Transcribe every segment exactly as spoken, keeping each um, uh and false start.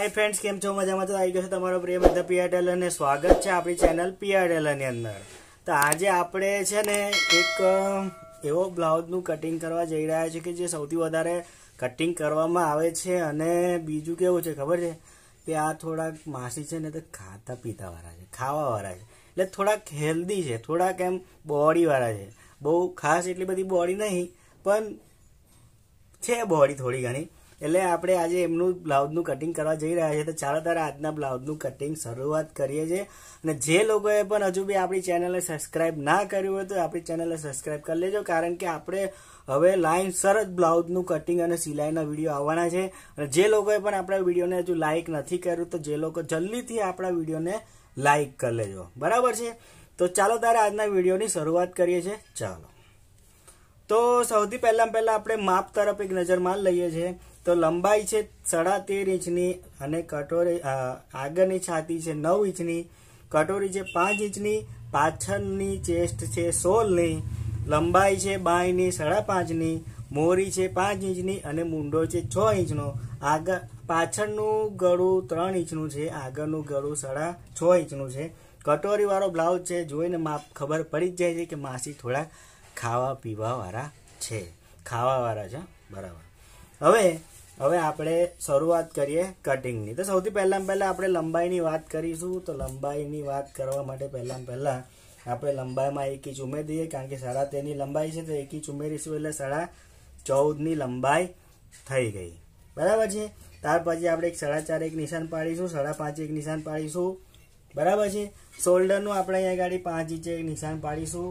Hi friends came छो मजा में तो आई गयो छे तमारो प्रिय मित्र पीआर टेलर ने स्वागत है अपनी चेनल पीआर टेलर ने अंदर। तो आज आप एक एवो ब्लाउजनु कटिंग करवा जई रह्या छे कि जे सौथी वधारे कटिंग करवामां आवे छे अने बीजू केवुं छे खबर छे कि आ थोड़ा मासी छे ने तो खाता पीता वाळा छे, खावा वाळा छे એટલે થોડાક હેલ્ધી છે, થોડાક એમ બોડી વાળા છે, બહુ ખાસ એટલી બધી બોડી નહીં પણ છે બોડી થોડી ઘણી। એટલે આપણે આજે એમનું બ્લાઉઝનું કટિંગ કરવા જઈ રહ્યા છે, તો ચાલો તારે આજના બ્લાઉઝનું કટિંગ શરૂઆત કરીએ છીએ। અને જે લોકોએ પણ હજુ બી આપણી ચેનલને સબસ્ક્રાઈબ ના કર્યું હોય તો આપણી ચેનલને સબસ્ક્રાઈબ કરી લેજો, કારણ કે આપણે હવે લાઈન સરસ બ્લાઉઝનું કટિંગ અને સિલાઈના વિડીયો આવવાના છે। અને જે લોકોએ પણ આપણા વિડીયોને હજુ લાઇક નથી કર્યું તો જે લોકો જલ્દીથી આપણા વિડીયોને लाइक कर लेजो, बराबर छे। तो चालो तारे आजना विडियो नी शुरुआत करीए छे। चालो तो सौथी पहला पहला आपणे माप तरफ एक नजर मार लईए छे। तो लंबाई छे साढ़ा तेर इंचनी अने कटोरी आगळनी छाती छे नौ इंचनी, कटोरी छे पांच इंचनी, पाछळनी चेस्ट छे सोळनी, लंबाई छे बायनी साढ़ा पांचनी, मोरी छे पांच इंचनी अने मुंडो छे छ इंचनो। आग પાછળનું ગળું ત્રણ ઇંચનું છે, આગળનું ગળું સાડા છ ઇંચનું છે। કટોરીવાળો બ્લાઉઝ છે, જોઈને માપ ખબર પડી જ જાય છે કે માસી થોડા ખાવા પીવાવાળા છે, ખાવાવાળા છે, બરાબર। હવે હવે આપણે શરૂઆત કરીએ કટિંગની। તો સૌથી પહેલાં પહેલાં આપણે લંબાઈની વાત કરીશું। તો લંબાઈની વાત કરવા માટે પહેલાં પહેલાં આપણે લંબાઈમાં એક ઇંચ ઉમેરી દઈએ, કારણ કે સાડા તેરની લંબાઈ છે તો એક ઇંચ ઉમેરીશું એટલે સાડા ચૌદની લંબાઈ થઈ ગઈ, बराबर है। त्यार पछी आपणे एक साढ़ा चार एक निशान पाड़ीशू, साढ़ा पांच एक निशान पाड़ीशू, बराबर है। शोल्डर नु आपणे अहींया गाड़ी पांच इंच एक निशान पाड़ीशू,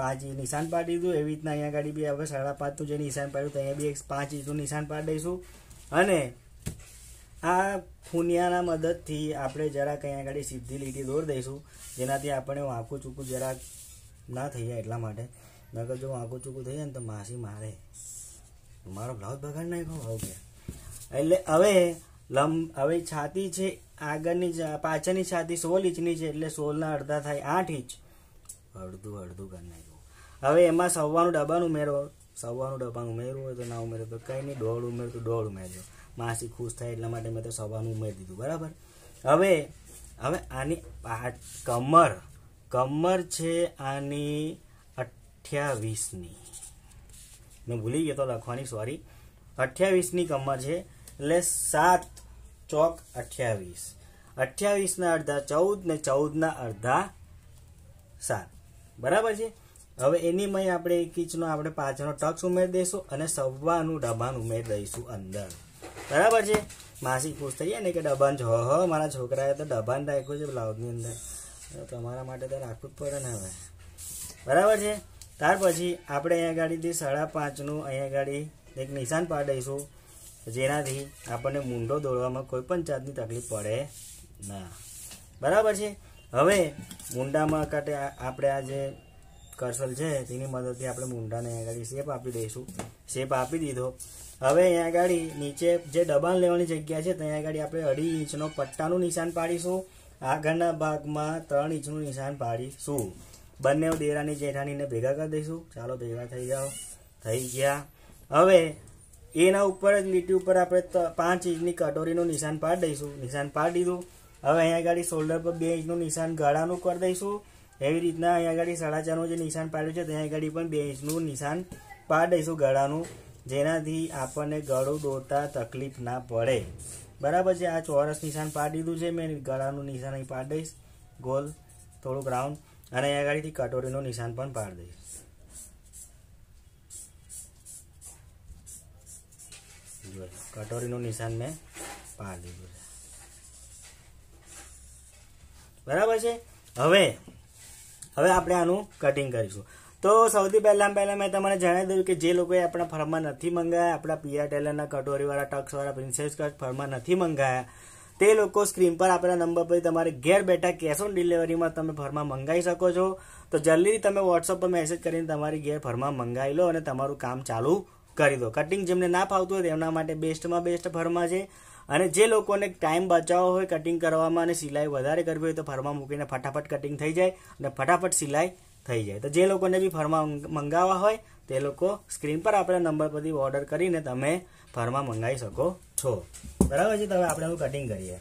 पांच इंच निशान पाड़ी दीधुं। एवी रीतना अहींया गाड़ी बी आपणे साढ़ा पांच नु जे निशान पाड्युं तो अहींया बी एक पांच इंचनुं निशान पाड़ी दईशू। अने आ खूनियाना मददथी आपणे जराक अहींया गाड़ी सीधी लीटी दौर दईशू, जेनाथी आपणे वांकू चूकू जराक ना थई जाय, एटला माटे। नकर जो वांकू चूकू थई जाय तो मासी मारे मारो ब्लाउज बगाड नाख्यो। ओके એટલે હવે લંબ હવે છાતી છે આગળની પાછળની છાતી સોળ ઇંચની છે એટલે સોળના અડધા થાય આઠ ઇંચ, અડધું અડધું કરી નાખ્યું। હવે એમાં સવ્વાનું ડબ્બાનું ઉમેરો, સવ્વાનું ડબ્બાનું ઉમેરવું હોય તો ના ઉમેરો તો કંઈ નહીં, દોઢ ઉમેર તો દોઢ ઉમેરજો, માસી ખુશ થાય એટલા માટે મેં તો સવ્વાનું ઉમેરી દીધું, બરાબર। હવે હવે આની કમર કમર છે આની અઠ્યાવીસની, મેં ભૂલી ગયો તો લખવાની, સોરી, અઠ્યાવીસની કમર છે એટલે સાત ચોક અઠ્યાવીસ, અઠ્યાવીસના અડધા ચૌદ ને ચૌદના અડધા સાત, બરાબર છે। હવે એની મય આપણે એક ઇંચનો આપણે પાછળનો ટક્સ ઉમેરી દઈશું અને સવ્વાનું ડબાન ઉમેરી દઈશું અંદર, બરાબર છે। માસી ખુશ થઈ જાય ને કે ડબાન છો, હ મારા છોકરાએ તો ડબાન રાખ્યું છે બ્લાઉઝની અંદર, તમારા માટે તો રાખવું જ પડે ને હવે, બરાબર છે। ત્યાર પછી આપણે અહીંયા ગાડીથી સાડા પાંચનું અહીંયા ગાડી એક નિશાન પાડીશું, જેનાથી આપણને મૂંઢો દોડવામાં કોઈ પણ જાતની તકલીફ પડે ના, બરાબર છે। હવે મૂંઢામાં કાંટે આપણે આ જે કર્સલ છે તેની મદદથી આપણે મૂંઢાને અહીંયા આગળ શેપ આપી દઈશું, શેપ આપી દીધો। હવે અહીંયા આગળ નીચે જે દબાણ લેવાની જગ્યા છે ત્યાં આગળ આપણે અઢી ઇંચનો પટ્ટાનું નિશાન પાડીશું, આગળના ભાગમાં ત્રણ ઇંચનું નિશાન પાડીશું, બંને દેરાની જેઠાણીને ભેગા કરી દઈશું। ચાલો ભેગા થઈ જાઓ, થઈ ગયા। હવે એના ઉપર જ લીટી ઉપર આપણે પાંચ ઇંચની કટોરીનું નિશાન પાડી દઈશું, નિશાન પાડી દીધું। હવે અહીંયા ગાડી શોલ્ડર પર બે ઇંચનું નિશાન ગળાનું કરી દઈશું, એવી રીતના અહીંયા ગાડી સાડા ચારનું જે નિશાન પાડ્યું છે ત્યાં ગાડી પણ બે ઇંચનું નિશાન પાડી દઈશું ગળાનું, જેનાથી આપણને ગળું દોરતા તકલીફ ના પડે, બરાબર છે। આ ચોરસ નિશાન પાડી દીધું છે મેં, ગળાનું નિશાન અહીં પાડી દઈશ, ગોલ થોડુંક રાઉન્ડ, અને અહીંયા ગાડીથી કટોરીનું નિશાન પણ પાડી દઈશ, કટોરીનું નિશાન મેં પાડી દીધું છે, બરાબર છે। હવે હવે આપણે આનું કટિંગ કરીશું। તો સૌથી પહેલાં પહેલાં મેં તમને જણાવી દઉં કે જે લોકોએ આપણા ફર્મમાં નથી મંગાવ્યા, આપણા પીઆર ટેલરના કટોરીવાળા ટક્સવાળા પ્રિન્સેસ કટ ફર્મમાં નથી મંગાવ્યા, તે લોકો સ્ક્રીન પર આપેલા નંબર પર તમારે ઘેર બેઠા કેશ ઓન ડિલિવરીમાં તમે ફર્મા મંગાવી શકો છો। તો જલ્દીથી તમે વોટ્સઅપ પર મેસેજ કરીને તમારી ઘેર ફર્મા મંગાવી લો અને તમારું કામ ચાલુ કરી દો। કટિંગ જેમને ના ફાવતું હોય તેમના માટે બેસ્ટમાં બેસ્ટ ફર્મા છે, અને જે લોકોને ટાઈમ બચાવવો હોય કટિંગ કરવામાં અને સિલાઈ વધારે કરવી હોય તો ફર્મા મૂકીને ફટાફટ કટિંગ થઈ જાય અને ફટાફટ સિલાઈ થઈ જાય। તો જે લોકોને બી ફર્મા મંગાવવા હોય તે લોકો સ્ક્રીન પર આપેલા નંબર પરથી ઓર્ડર કરીને તમે फॉर्म में मंगाई सको छो। बराबर है। तो हवे आपणे कटिंग करीए।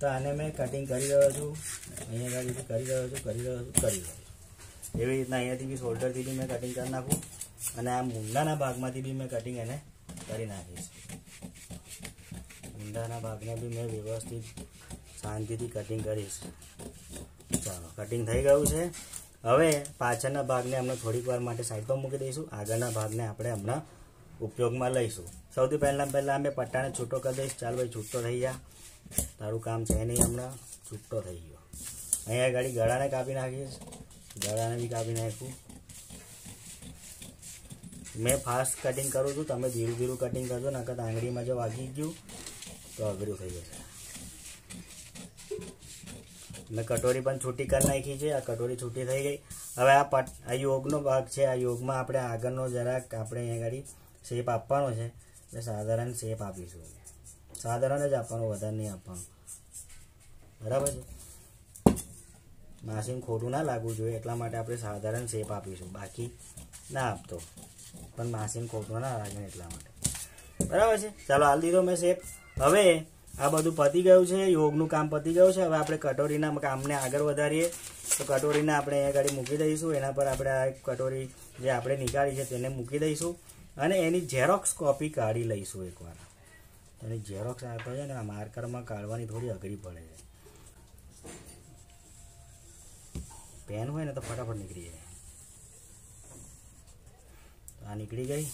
तो आने मैं कटिंग करी रह्यो छुं, अहीं गाड़ी करी रह्यो छुं, करी रह्यो छुं, करी रह्यो छुं। एवी रीतना अहींयाथी बी शोल्डर थी बी मैं कटिंग करी नाखुं अने आ मूंढाना भागमांथी बी मैं कटिंग एने करी नाखीश। मूंढाना भागने बी मैं व्यवस्थित शांतिथी कटिंग करीश। चलो कटिंग थई गयुं छे। हवे पाछळना भागने हमणे थोडीक વાર માટે સાઈડમાં મૂકી દઈશું। આગળના ભાગને આપણે હમણાં ઉપયોગમાં લઈશું। સૌથી પહેલા પહેલા અમે પટ્ટાને છૂટો કરી દઈશ। ચાલ ભાઈ છૂટો થઈ જા, તારું કામ છે નહીં, હમણાં છૂટો થઈ ગયો। અહીંયા ગાડી ગળાને કાપી નાખીશ, ગળાને બી કાપી નાખું। મેં ફાસ્ટ કટિંગ કરું છું, તમે ધીરું ધીરું કટિંગ કરજો, નકર આંગળીમાં જો વાગી ગયું તો અઘરું થઈ જશે। मैं कटोरी पर छूटी कर नाखी है। आ कटोरी छूटी थी गई। हवे आ पट आ योगनो भाग है। आ योग में आप आगनो जराक आप गाड़ी शेप आप साधारण शेप आपीशू, साधारण ज आप नहीं आप। बराबर है। मशीन खोटू ना लागू जो एट आप साधारण शेप आपीशू, बाकी ना आप तो मशीन खोटू ना लगे एट। बराबर है। चलो हाल दीदो मैं शेप। हवे आ बधु पती गयु है, योगनु काम पती गयु है। हवे आपणे कटोरीना कामने आगळ वधारीए। तो कटोरीने आपणे अहीं गाड़ी मूकी दईशुं। एना पर आपणे आ कटोरी जे आपणे निकाळी छे तेने मूकी दईशुं अने एनी झेरोक्स कॉपी काढी लईशुं। एकवार तेनी झेरोक्स आपणे छे ने मार्करमां काढवानी थोड़ी अघरी पड़े छे। पेन होय ने तो फटाफट नीकळी जाय। तो आ नीकळी गई।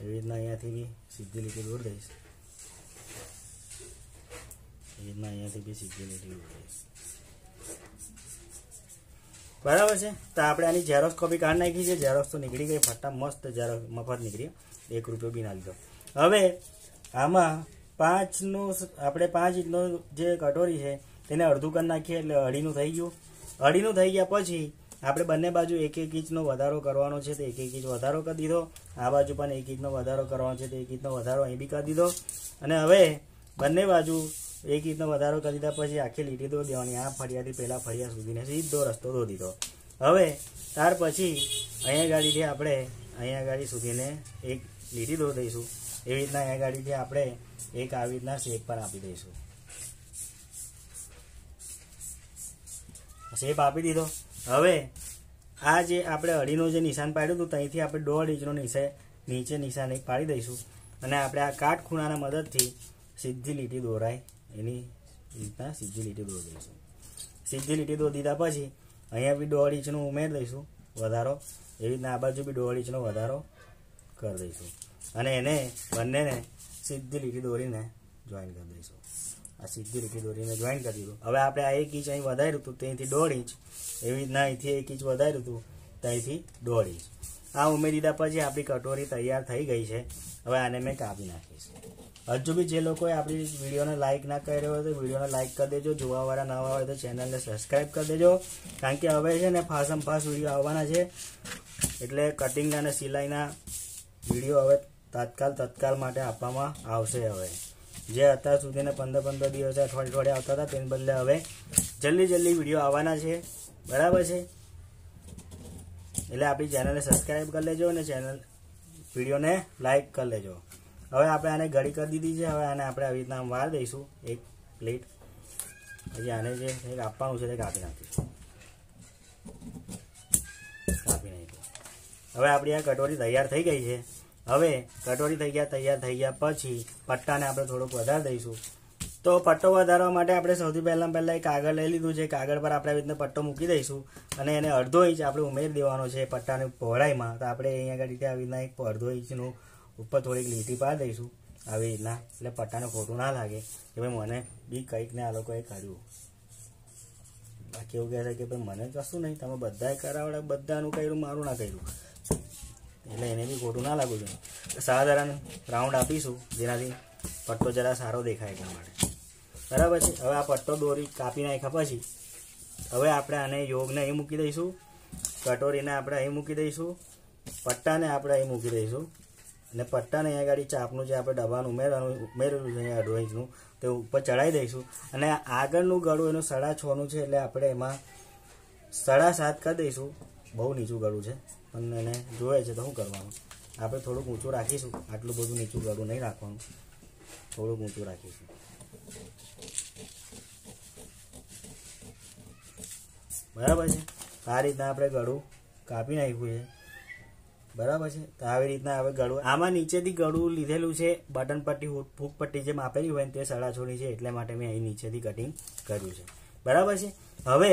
एवी रीतना अहींयाथी सीधी लीटी दूर दईश। बराबर है। तो आप झेरोक्स कॉपी काढ़ी नाखी है। झेरोक्स तो निकली गई फटा मस्त, झेरोक्स मफत निकली, एक रुपये बी ना लीधो। हवे आमा पांच नो आपणे पांच इंचनो जे कटोरी है तेने अर्धू कर नाखीए एटले अढ़ीनू थई गयुं। अढ़ीनू थई गया पछी आपणे बंने बाजू एक एक इंचनो वधारो करवानो छे। तो एक एक इंच वधारो कर दीधो। आ बाजू पण एक इंचनो वधारो करवानो छे, तो एक इंचनो वधारो अहीं बी कर दीधो। अने हवे बंने बाजू एक रीतना वधारो कर दीधा पछी आखी लीटी दो देवानी। आ फरियाथी पहेला फरिया सुधीने सीधो रस्तो दो दीधो। हवे त्यार पछी अहींया गाडीथी आपणे अहींया गाडी सुधीने एक लीटी दो दईशुं। एवी रीतना अहींया गाडीथी आपणे एक આવી રીતના शेप पर आपी दईशुं। शेप आपी दीधो। हवे आ जे आपणे अढ़ीनो जे निशान पाड्युं हतुं तहींथी आपणे दોઢ इंचनो નીચે નીચે નિશાન એક પાડી દઈશું અને આપણે આ કાટખૂણાના મદદથી सीधी લીટી દોરાય एनी रीतना सीधी लीटी दो दईशू। सीधी लीटी दो दीधा पछी अहींया बी दोढ इंचनो उमेर दईशू वधारो। एवी रीतना आ बाजू बी दोढ इंचनो वधारो कर दईशू अने एने बंनेने सीधी लीटी दोरीने जॉइन कर दईशू। आ सीधी लीटी दोरीने जॉइन कर दीधुं। हवे आपणे आ एक इंच अहीं वधार्युं हतुं तेथी दोढ इंच। एवी रीतना अहींथी एक इंच वधार्युं हतुं तहींथी दोढ इंच। आ उमेरी दीधा पछी आपणी कटोरी तैयार थई गई छे। हवे आने मैं कापी नाखीश। हजू भी जो लोग अपनी वीडियो ने लाइक ना कर रहे हो तो वीडियो ने लाइक कर देजो। जुवावाड़ा ना हो तो चैनल ने सब्सक्राइब कर देजो, कारण के हवे छे ने फासम फास वीडियो आवाना छे। एटले कटिंग ना ने सिलाई ना वीडियो हवे तत्काल तत्काल माटे आपवामां आवशे। हवे जे अत्यार सुधीने पंदर पंदर दिवस अठवाडिये अठवाडिये आवता हता तेना बदले हवे जल्दी जल्दी वीडियो आवाना छे। बराबर छे। एटले आपणी चैनल ने सब्सक्राइब कर लेजो अने चैनल वीडियो ने लाइक कर लेजो। हवे आपणे आने घड़ी कर दीधी है। हवे आने आपणे આવી રીતના વાળ દઈશું एक प्लेट। हजी आने जे एक આપવાનું છે તે કાપી નાખીશું, કાપી નાખ્યું। હવે આપણી આ કટોરી તૈયાર થઈ ગઈ છે। હવે કટોરી થઈ ગયા તૈયાર થઈ ગયા પછી પટ્ટાને આપણે થોડોક વધાર દઈશું। तो पट्टो वधारवा माटे आपणे सौथी पहला पहला एक कागळ लई लीधुं छे। कागळ पर आपणे आ रीतना पट्टो मूकी दईशुं अने एने अर्धो इंच आपणे उमेरी देवानो छे पट्टाने पहोळाईमां। तो आपणे अहींया गाडीथी આવી રીતના એક अर्धो इंचनो ऊपर थोड़ी लीटी पाड़ी दईशुं આવી રીતના, એટલે પટ્ટાને ખોટું ના લાગે કે ભાઈ મને બી કંઈકને આ લોકોએ કર્યું। બાકી એવું કહે છે કે ભાઈ મને કશું નહીં, તમે બધાએ કરાવડે, બધાનું કર્યું, મારું ના કર્યું, એટલે એને બી ખોટું ના લાગવું જોઈએ। સાધારણ રાઉન્ડ આપીશું જેનાથી પટ્ટો જરા સારો દેખાય એટલા માટે। બરાબર છે। હવે આ પટ્ટો દોરી કાપી નાખ્યા પછી હવે આપણે આને યોગને અહીં મૂકી દઈશું, કટોરીને આપણે અહીં મૂકી દઈશું, પટ્ટાને આપણે અહીં મૂકી દઈશું અને પટ્ટાને અહીંયા ગાડી ચાપનું જે આપણે ડબ્બાનું ઉમેરવાનું ઉમેરેલું છે અહીંયા અઢો ઇંચનું તે ઉપર ચડાવી દઈશું અને આગળનું ગળું એનું સાડા છનું છે એટલે આપણે એમાં સાડા સાત કરી દઈશું। બહુ નીચું ગળું છે પણ એને જોવે છે તો શું કરવાનું આપણે થોડુંક ઊંચું રાખીશું, આટલું બધું નીચું ગળું નહીં રાખવાનું, થોડુંક ઊંચું રાખીશું. બરાબર છે. આ રીતના આપણે ગળું કાપી નાખ્યું છે. બરાબર છે. તો આવી રીતના હવે ગળું, આમાં નીચેથી ગળું લીધેલું છે, બટન પટ્ટી ફૂક પટ્ટી જેમ આપેલી હોય ને તે સાડા છોડી છે, એટલે માટે મેં અહીં નીચેથી કટિંગ કર્યું છે. બરાબર છે. હવે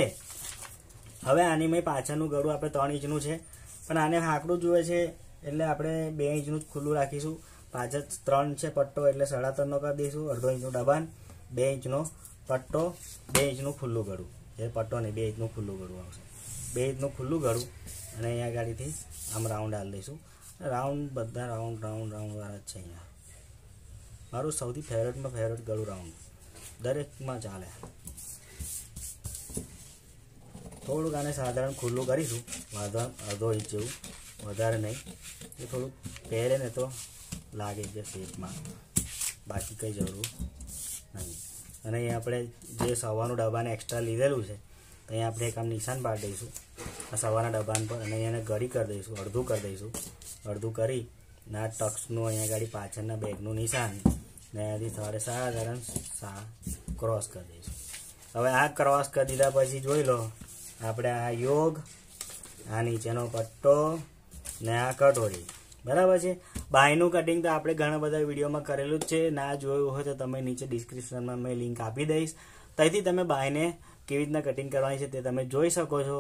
હવે આની મેં પાછળનું ગળું આપણે ત્રણ ઇંચનું છે, પણ આને હાંકડું જોઈએ છે એટલે આપણે બે ઇંચનું જ ખુલ્લું રાખીશું. પાછળ ત્રણ છે પટ્ટો એટલે સાડા ત્રણનો કરી દઈશું, અડધો ઇંચનું દબાણ, બે ઇંચનો પટ્ટો, બે ઇંચનું ખુલ્લું ગળું, જે પટ્ટો નહીં બે ઇંચનું ખુલ્લું ગળું આવશે, બે ઇંચનું ખુલ્લું ગળું. અને અહીંયા ગાડીથી આમ રાઉન્ડ હાલ દઈશું. રાઉન્ડ બધા રાઉન્ડ રાઉન્ડ રાઉન્ડવાળા જ છે. અહીંયા મારું સૌથી ફેવરેટમાં ફેવરેટ ગળું રાઉન્ડ દરેકમાં ચાલે. થોડુંક આને સાધારણ ખુલ્લું કરીશું, વાંધો અડધો ઇંચ જેવું, વધારે નહીં. એ થોડુંક પહેરે ને તો લાગે છે શેપમાં, બાકી કંઈ જરૂર નહીં. અને અહીં આપણે જે સવારનું ડબ્બાને એક્સ્ટ્રા લીધેલું છે ત્યાં આપણે એક આમ નિશાન પાડી દઈશું આ સવારના ડબ્બાન પર, અને એને ગળી કરી દઈશું, અડધું કરી દઈશું. અડધું કરી ના ટક્સનું અહીંયા ગાડી પાછળના બેગનું નિશાન ને અહીંયાથી સવારે સાધારણ સા ક્રોસ કરી દઈશું. હવે આ ક્રોસ કરી દીધા પછી જોઈ લો આપણે આ યોગ, આ નીચેનો પટ્ટો ને આ કટોરી. બરાબર છે. બાયનું કટિંગ તો આપણે ઘણા બધા વિડીયોમાં કરેલું જ છે, ના જોયું હોય તો તમે નીચે ડિસ્ક્રિપ્શનમાં મેં લિંક આપી દઈશ, ત્યાંથી તમે બાયને કેવી રીતના કટિંગ કરવાની છે તે તમે જોઈ શકો છો.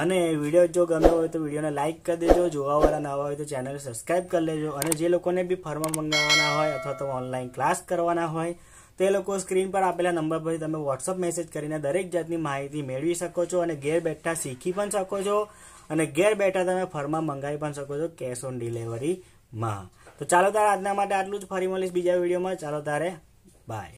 અને વિડીયો જો ગમ્યો હોય તો વિડીયોને લાઇક કરી દેજો, જોવાવાળા ના હોય તો ચેનલ સબસ્ક્રાઈબ કરી લેજો. અને જે લોકોને બી ફર્મ મંગાવવાના હોય અથવા તો ઓનલાઈન ક્લાસ કરવાના હોય તે લોકો સ્ક્રીન પર આપેલા નંબર પરથી તમે વોટ્સઅપ મેસેજ કરીને દરેક જાતની માહિતી મેળવી શકો છો, અને ઘેર બેઠા શીખી પણ શકો છો, અને ઘેર બેઠા તમે ફર્મમાં મંગાવી પણ શકો છો કેશ ઓન ડિલિવરીમાં. તો ચાલો તારે આજના માટે આટલું જ, ફરી મળીશ બીજા વિડીયોમાં. ચાલો તારે બાય.